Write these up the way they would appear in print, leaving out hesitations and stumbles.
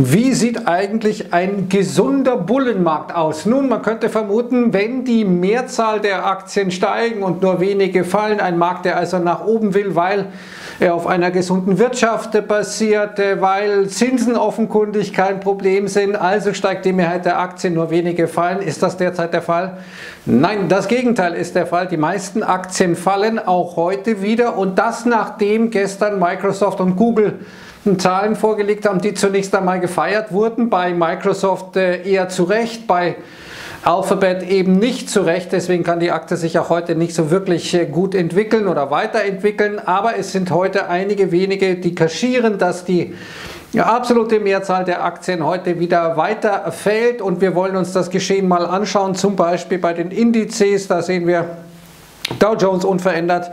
Wie sieht eigentlich ein gesunder Bullenmarkt aus? Nun, man könnte vermuten, wenn die Mehrzahl der Aktien steigen und nur wenige fallen, ein Markt, der also nach oben will, weil er auf einer gesunden Wirtschaft basiert, weil Zinsen offenkundig kein Problem sind, also steigt die Mehrheit der Aktien, nur wenige fallen. Ist das derzeit der Fall? Nein, das Gegenteil ist der Fall. Die meisten Aktien fallen auch heute wieder, und das, nachdem gestern Microsoft und Google Zahlen vorgelegt haben, die zunächst einmal gefeiert wurden. Bei Microsoft eher zu Recht, bei Alphabet eben nicht zu Recht. Deswegen kann die Aktie sich auch heute nicht so wirklich gut entwickeln oder weiterentwickeln. Aber es sind heute einige wenige, die kaschieren, dass die absolute Mehrzahl der Aktien heute wieder weiter fällt. Und wir wollen uns das Geschehen mal anschauen, zum Beispiel bei den Indizes. Da sehen wir Dow Jones unverändert,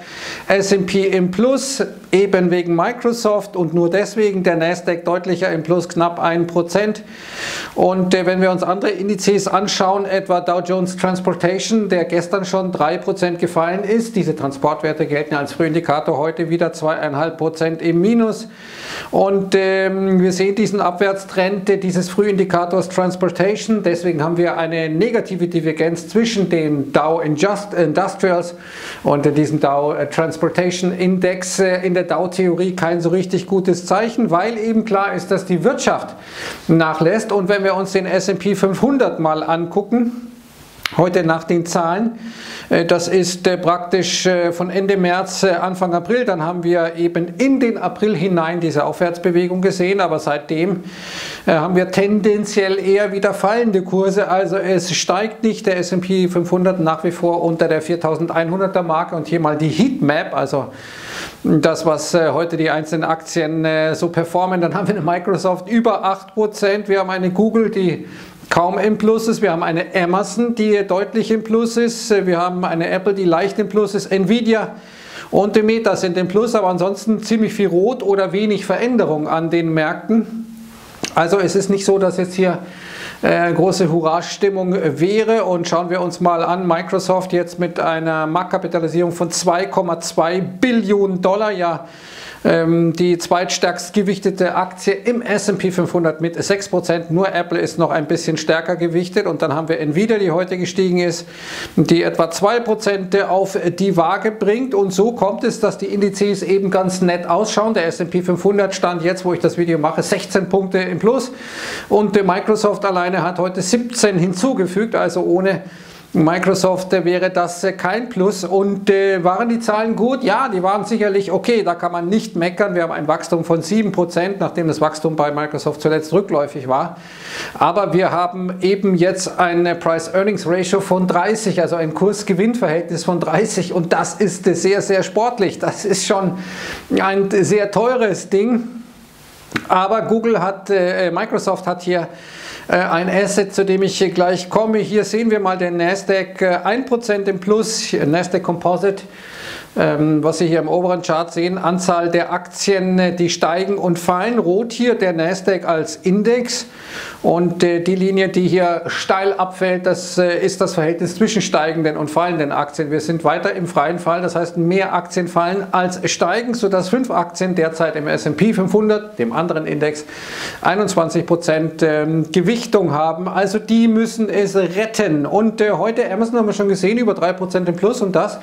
S&P im Plus, eben wegen Microsoft und nur deswegen, der Nasdaq deutlicher im Plus, knapp 1%. Und wenn wir uns andere Indizes anschauen, etwa Dow Jones Transportation, der gestern schon 3% gefallen ist, diese Transportwerte gelten als Frühindikator, heute wieder 2,5% im Minus. Und wir sehen diesen Abwärtstrend dieses Frühindikators Transportation, deswegen haben wir eine negative Divergenz zwischen dem Dow Industrials und diesem Dow Transportation Index. In der Dow-Theorie kein so richtig gutes Zeichen, weil eben klar ist, dass die Wirtschaft nachlässt. Und wenn wir uns den S&P 500 mal angucken, heute nach den Zahlen, das ist praktisch von Ende März, Anfang April, dann haben wir eben in den April hinein diese Aufwärtsbewegung gesehen, aber seitdem haben wir tendenziell eher wieder fallende Kurse, also es steigt nicht, der S&P 500 nach wie vor unter der 4100er Marke. Und hier mal die Heatmap, also das, was heute die einzelnen Aktien so performen. Dann haben wir eine Microsoft über 8%, wir haben eine Google, die kaum im Plus ist, wir haben eine Amazon, die deutlich im Plus ist, wir haben eine Apple, die leicht im Plus ist, Nvidia und die Meta sind im Plus, aber ansonsten ziemlich viel Rot oder wenig Veränderung an den Märkten. Also es ist nicht so, dass jetzt hier große Hurra-Stimmung wäre. Und schauen wir uns mal an, Microsoft jetzt mit einer Marktkapitalisierung von 2,2 Billionen Dollar, ja, die zweitstärkst gewichtete Aktie im S&P 500 mit 6%, nur Apple ist noch ein bisschen stärker gewichtet. Und dann haben wir Nvidia, die heute gestiegen ist, die etwa 2% auf die Waage bringt. Und so kommt es, dass die Indizes eben ganz nett ausschauen. Der S&P 500 stand jetzt, wo ich das Video mache, 16 Punkte im Plus, und Microsoft alleine hat heute 17 hinzugefügt, also ohne Microsoft wäre das kein Plus. Und waren die Zahlen gut? Ja, die waren sicherlich okay, da kann man nicht meckern. Wir haben ein Wachstum von 7%, nachdem das Wachstum bei Microsoft zuletzt rückläufig war. Aber wir haben eben jetzt eine Price-Earnings-Ratio von 30, also ein Kurs-Gewinn-Verhältnis von 30. Und das ist sehr, sehr sportlich. Das ist schon ein sehr teures Ding. Aber Microsoft hat hier ein Asset, zu dem ich hier gleich komme. Hier sehen wir mal den Nasdaq 1% im Plus, Nasdaq Composite, was Sie hier im oberen Chart sehen, Anzahl der Aktien, die steigen und fallen. Rot hier der Nasdaq als Index, und die Linie, die hier steil abfällt, das ist das Verhältnis zwischen steigenden und fallenden Aktien. Wir sind weiter im freien Fall, das heißt mehr Aktien fallen als steigen, sodass 5 Aktien derzeit im S&P 500, dem anderen Index, 21% Gewichtung haben. Also die müssen es retten. Und heute Amazon haben wir schon gesehen, über 3% im Plus, und das,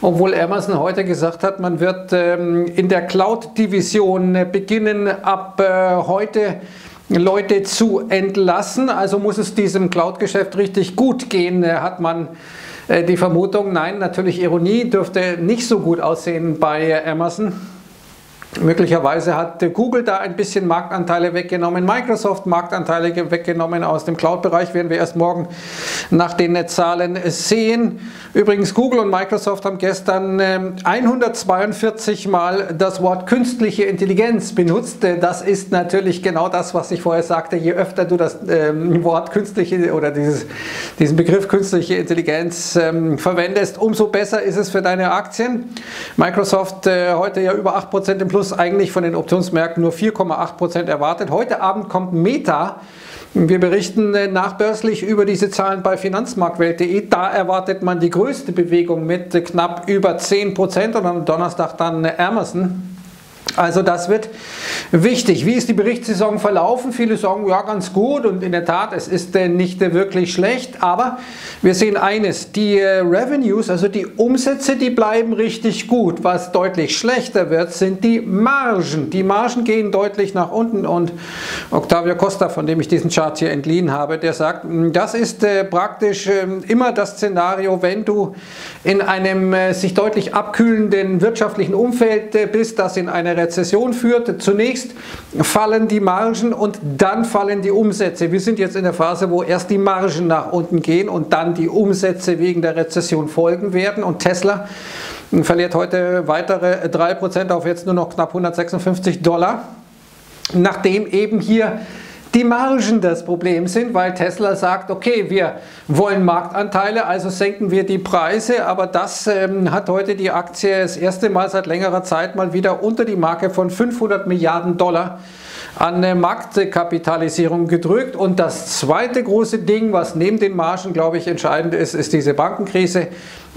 obwohl Amazon heute gesagt hat, man wird in der Cloud-Division beginnen, ab heute Leute zu entlassen. Also muss es diesem Cloud-Geschäft richtig gut gehen, hat man die Vermutung. Nein, natürlich Ironie, dürfte nicht so gut aussehen bei Amazon. Möglicherweise hat Google da ein bisschen Marktanteile weggenommen, Microsoft Marktanteile weggenommen aus dem Cloud-Bereich, werden wir erst morgen nach den Zahlen sehen. Übrigens, Google und Microsoft haben gestern 142 Mal das Wort künstliche Intelligenz benutzt. Das ist natürlich genau das, was ich vorher sagte. Je öfter du das Wort künstliche oder diesen Begriff künstliche Intelligenz verwendest, umso besser ist es für deine Aktien. Microsoft heute ja über 8% im Plus, eigentlich von den Optionsmärkten nur 4,8% erwartet. Heute Abend kommt Meta. Wir berichten nachbörslich über diese Zahlen bei finanzmarktwelt.de. Da erwartet man die größte Bewegung mit knapp über 10%, und am Donnerstag dann Amazon. Also das wird wichtig. Wie ist die Berichtssaison verlaufen? Viele sagen, ja, ganz gut, und in der Tat, es ist nicht wirklich schlecht, aber wir sehen eines, die Revenues, also die Umsätze, die bleiben richtig gut. Was deutlich schlechter wird, sind die Margen. Die Margen gehen deutlich nach unten, und Octavio Costa, von dem ich diesen Chart hier entliehen habe, der sagt, das ist praktisch immer das Szenario, wenn du in einem sich deutlich abkühlenden wirtschaftlichen Umfeld bist, das in einer Rezession führt. Zunächst fallen die Margen und dann fallen die Umsätze. Wir sind jetzt in der Phase, wo erst die Margen nach unten gehen und dann die Umsätze wegen der Rezession folgen werden. Und Tesla verliert heute weitere 3% auf jetzt nur noch knapp $156, nachdem eben hier die Margen das Problem sind, weil Tesla sagt, okay, wir wollen Marktanteile, also senken wir die Preise, aber das hat heute die Aktie das erste Mal seit längerer Zeit mal wieder unter die Marke von $500 Milliarden an Marktkapitalisierung gedrückt. Und das zweite große Ding, was neben den Margen, glaube ich, entscheidend ist, ist diese Bankenkrise.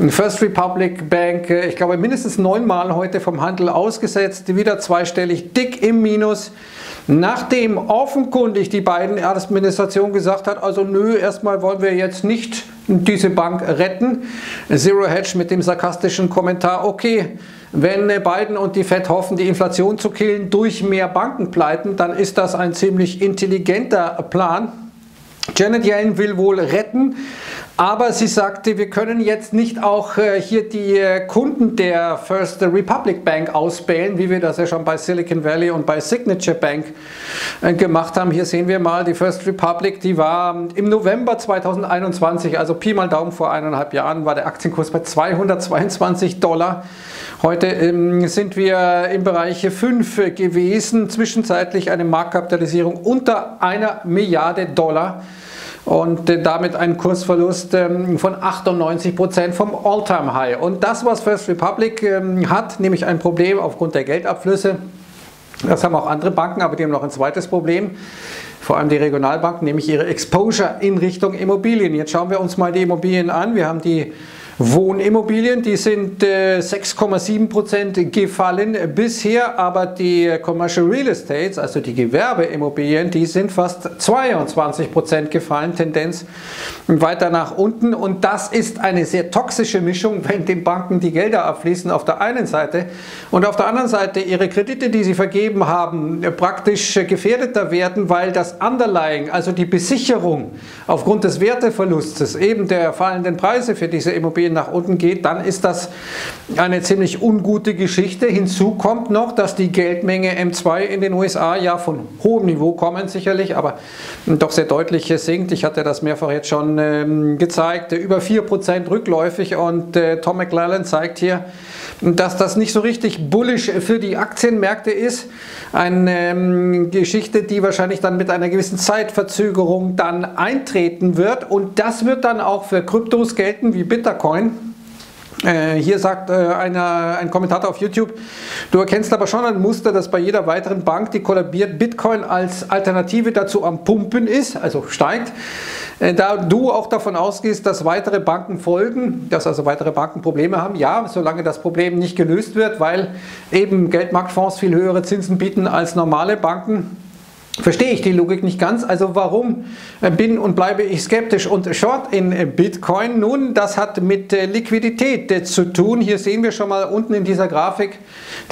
First Republic Bank, ich glaube, mindestens 9-mal heute vom Handel ausgesetzt, wieder zweistellig dick im Minus, nachdem offenkundig die Biden-Administration gesagt hat, also nö, erstmal wollen wir jetzt nicht diese Bank retten. Zero Hedge mit dem sarkastischen Kommentar, okay, wenn Biden und die Fed hoffen, die Inflation zu killen durch mehr Bankenpleiten, dann ist das ein ziemlich intelligenter Plan. Janet Yellen will wohl retten, aber sie sagte, wir können jetzt nicht auch hier die Kunden der First Republic Bank ausbählen, wie wir das ja schon bei Silicon Valley und bei Signature Bank gemacht haben. Hier sehen wir mal die First Republic, die war im November 2021, also Pi mal Daumen vor 1,5 Jahren, war der Aktienkurs bei $222. Heute sind wir im Bereich 5 gewesen, zwischenzeitlich eine Marktkapitalisierung unter $1 Milliarde und damit einen Kursverlust von 98% vom All-Time-High. Und das, was First Republic hat, nämlich ein Problem aufgrund der Geldabflüsse, das haben auch andere Banken, aber die haben noch ein zweites Problem, vor allem die Regionalbanken, nämlich ihre Exposure in Richtung Immobilien. Jetzt schauen wir uns mal die Immobilien an. Wir haben die Wohnimmobilien, die sind 6,7% gefallen bisher, aber die Commercial Real Estates, also die Gewerbeimmobilien, die sind fast 22% gefallen, Tendenz weiter nach unten. Und das ist eine sehr toxische Mischung, wenn den Banken die Gelder abfließen auf der einen Seite und auf der anderen Seite ihre Kredite, die sie vergeben haben, praktisch gefährdeter werden, weil das Underlying, also die Besicherung aufgrund des Werteverlustes, eben der fallenden Preise für diese Immobilien, nach unten geht, dann ist das eine ziemlich ungute Geschichte. Hinzu kommt noch, dass die Geldmenge M2 in den USA ja von hohem Niveau kommen sicherlich, aber doch sehr deutlich sinkt. Ich hatte das mehrfach jetzt schon gezeigt, über 4% rückläufig, und Tom McLellan zeigt hier, dass das nicht so richtig bullisch für die Aktienmärkte ist. Eine Geschichte, die wahrscheinlich dann mit einer gewissen Zeitverzögerung dann eintreten wird, und das wird dann auch für Kryptos gelten, wie Bitcoin. Hier sagt ein Kommentator auf YouTube, du erkennst aber schon ein Muster, dass bei jeder weiteren Bank, die kollabiert, Bitcoin als Alternative dazu am Pumpen ist, also steigt. Da du auch davon ausgehst, dass weitere Banken folgen, dass also weitere Banken Probleme haben, ja, solange das Problem nicht gelöst wird, weil eben Geldmarktfonds viel höhere Zinsen bieten als normale Banken, verstehe ich die Logik nicht ganz. Also warum bin und bleibe ich skeptisch und short in Bitcoin? Nun, das hat mit Liquidität zu tun. Hier sehen wir schon mal unten in dieser Grafik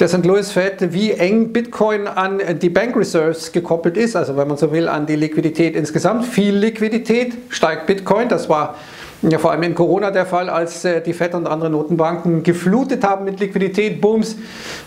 der St. Louis Fed, wie eng Bitcoin an die Bank Reserves gekoppelt ist. Also wenn man so will, an die Liquidität insgesamt. Viel Liquidität steigt Bitcoin. Das war ja vor allem in Corona der Fall, als die Fed und andere Notenbanken geflutet haben mit Liquidität, Bums,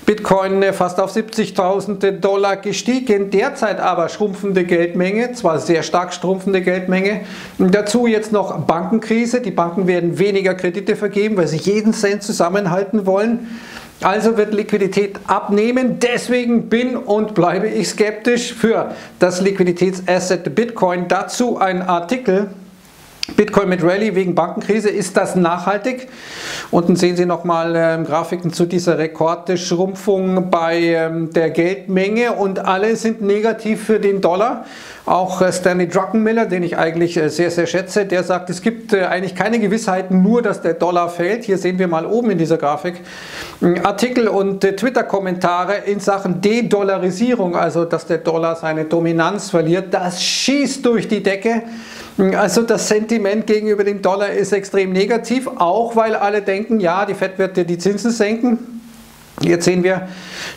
Bitcoin fast auf $70.000 gestiegen, derzeit aber schrumpfende Geldmenge, zwar sehr stark schrumpfende Geldmenge, dazu jetzt noch Bankenkrise, die Banken werden weniger Kredite vergeben, weil sie jeden Cent zusammenhalten wollen. Also wird Liquidität abnehmen, deswegen bin und bleibe ich skeptisch für das Liquiditätsasset Bitcoin. Dazu ein Artikel Bitcoin mit Rallye wegen Bankenkrise, ist das nachhaltig? Unten sehen Sie nochmal Grafiken zu dieser Rekordschrumpfung bei der Geldmenge und alle sind negativ für den Dollar. Auch Stanley Druckenmiller, den ich eigentlich sehr, sehr schätze, der sagt, es gibt eigentlich keine Gewissheiten, nur dass der Dollar fällt. Hier sehen wir mal oben in dieser Grafik Artikel und Twitter-Kommentare in Sachen De-Dollarisierung, also dass der Dollar seine Dominanz verliert. Das schießt durch die Decke. Also das Sentiment gegenüber dem Dollar ist extrem negativ, auch weil alle denken, ja, die Fed wird ja die Zinsen senken. Jetzt sehen wir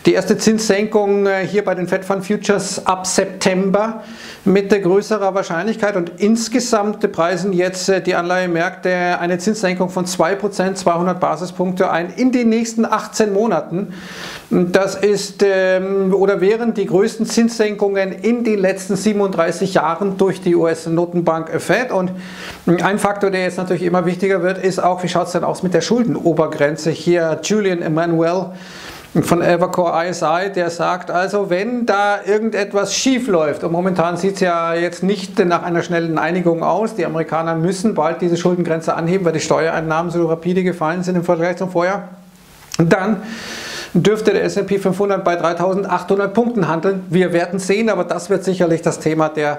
die erste Zinssenkung hier bei den Fed Fund Futures ab September mit größerer Wahrscheinlichkeit und insgesamt preisen jetzt die Anleihemärkte eine Zinssenkung von 2%, 200 Basispunkte ein in den nächsten 18 Monaten. Das ist oder wären die größten Zinssenkungen in den letzten 37 Jahren durch die US-Notenbank Fed. Und ein Faktor, der jetzt natürlich immer wichtiger wird, ist auch, wie schaut es denn aus mit der Schuldenobergrenze? Hier Julian Emanuel von Evercore ISI, der sagt, also wenn da irgendetwas schief läuft, und momentan sieht es ja jetzt nicht nach einer schnellen Einigung aus, die Amerikaner müssen bald diese Schuldengrenze anheben, weil die Steuereinnahmen so rapide gefallen sind im Vergleich zum Vorjahr, dann dürfte der S&P 500 bei 3.800 Punkten handeln. Wir werden sehen, aber das wird sicherlich das Thema der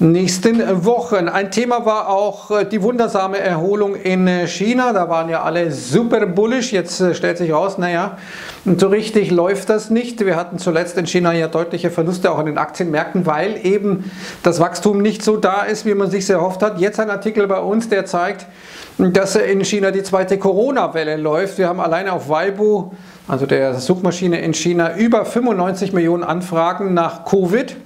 nächsten Wochen. Ein Thema war auch die wundersame Erholung in China. Da waren ja alle super bullish. Jetzt stellt sich raus, naja, so richtig läuft das nicht. Wir hatten zuletzt in China ja deutliche Verluste auch in den Aktienmärkten, weil eben das Wachstum nicht so da ist, wie man sich erhofft hat. Jetzt ein Artikel bei uns, der zeigt, dass in China die zweite Corona-Welle läuft. Wir haben alleine auf Weibo, also der Suchmaschine in China, über 95 Millionen Anfragen nach Covid.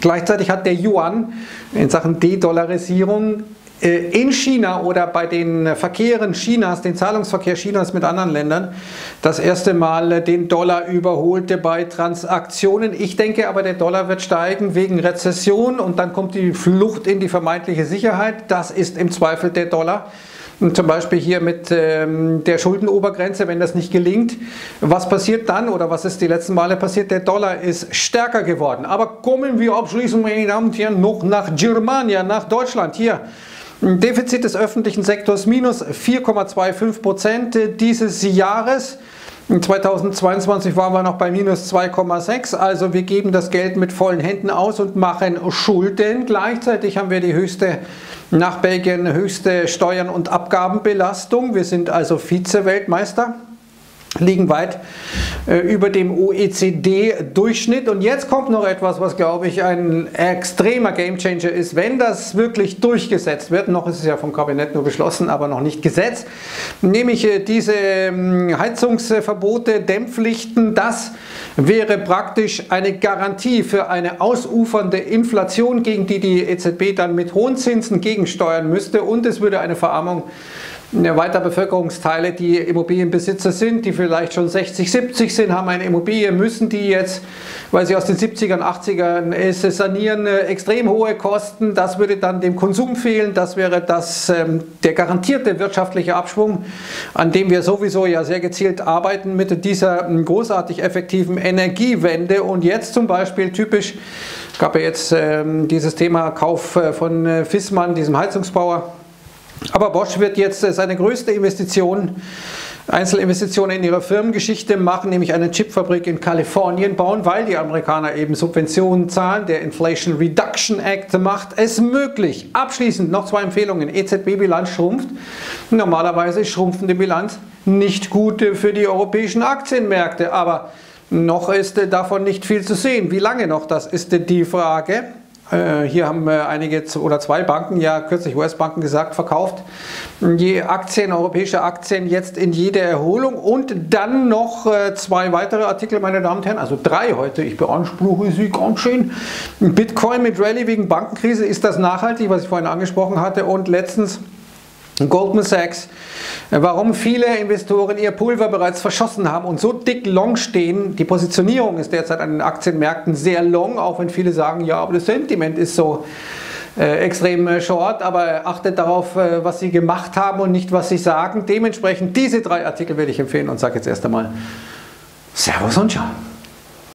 Gleichzeitig hat der Yuan in Sachen De-Dollarisierung in China oder bei den Verkehren Chinas, den Zahlungsverkehr Chinas mit anderen Ländern, das erste Mal den Dollar überholte bei Transaktionen. Ich denke aber, der Dollar wird steigen wegen Rezession und dann kommt die Flucht in die vermeintliche Sicherheit. Das ist im Zweifel der Dollar. Zum Beispiel hier mit der Schuldenobergrenze, wenn das nicht gelingt. Was passiert dann oder was ist die letzten Male passiert? Der Dollar ist stärker geworden. Aber kommen wir abschließend, meine Damen und Herren, noch nach Germania, nach Deutschland. Hier, Defizit des öffentlichen Sektors minus 4,25% dieses Jahres. 2022 waren wir noch bei minus 2,6, also wir geben das Geld mit vollen Händen aus und machen Schulden. Gleichzeitig haben wir die höchste, nach Belgien, höchste Steuern- und Abgabenbelastung. Wir sind also Vize-Weltmeister, liegen weit über dem OECD-Durchschnitt. Und jetzt kommt noch etwas, was, glaube ich, ein extremer Gamechanger ist, wenn das wirklich durchgesetzt wird. Noch ist es ja vom Kabinett nur beschlossen, aber noch nicht gesetzt. Nämlich diese Heizungsverbote, Dämmpflichten, das wäre praktisch eine Garantie für eine ausufernde Inflation, gegen die EZB dann mit hohen Zinsen gegensteuern müsste. Und es würde eine Verarmung weiter Bevölkerungsteile, die Immobilienbesitzer sind, die vielleicht schon 60, 70 sind, haben eine Immobilie, müssen die jetzt, weil sie aus den 70ern, 80ern ist, sanieren, extrem hohe Kosten, das würde dann dem Konsum fehlen, das wäre das, der garantierte wirtschaftliche Abschwung, an dem wir sowieso ja sehr gezielt arbeiten mit dieser großartig effektiven Energiewende. Und jetzt zum Beispiel typisch, gab ja jetzt dieses Thema Kauf von Fissmann, diesem Heizungsbauer, aber Bosch wird jetzt seine größte Investition, Einzelinvestition in ihrer Firmengeschichte machen, nämlich eine Chipfabrik in Kalifornien bauen, weil die Amerikaner eben Subventionen zahlen. Der Inflation Reduction Act macht es möglich. Abschließend noch zwei Empfehlungen. EZB-Bilanz schrumpft. Normalerweise schrumpfende Bilanz nicht gut für die europäischen Aktienmärkte, aber noch ist davon nicht viel zu sehen. Wie lange noch, das ist die Frage. Hier haben einige oder zwei Banken, ja kürzlich US-Banken gesagt, verkauft je Aktien, europäische Aktien jetzt in jede Erholung. Und dann noch zwei weitere Artikel, meine Damen und Herren, also drei heute, ich beanspruche sie ganz schön. Bitcoin mit Rallye wegen Bankenkrise, ist das nachhaltig, was ich vorhin angesprochen hatte? Und letztens Goldman Sachs, warum viele Investoren ihr Pulver bereits verschossen haben und so dick long stehen. Die Positionierung ist derzeit an den Aktienmärkten sehr long, auch wenn viele sagen, ja, aber das Sentiment ist so extrem short, aber achtet darauf, was sie gemacht haben und nicht, was sie sagen. Dementsprechend diese drei Artikel will ich empfehlen und sage jetzt erst einmal Servus und ciao.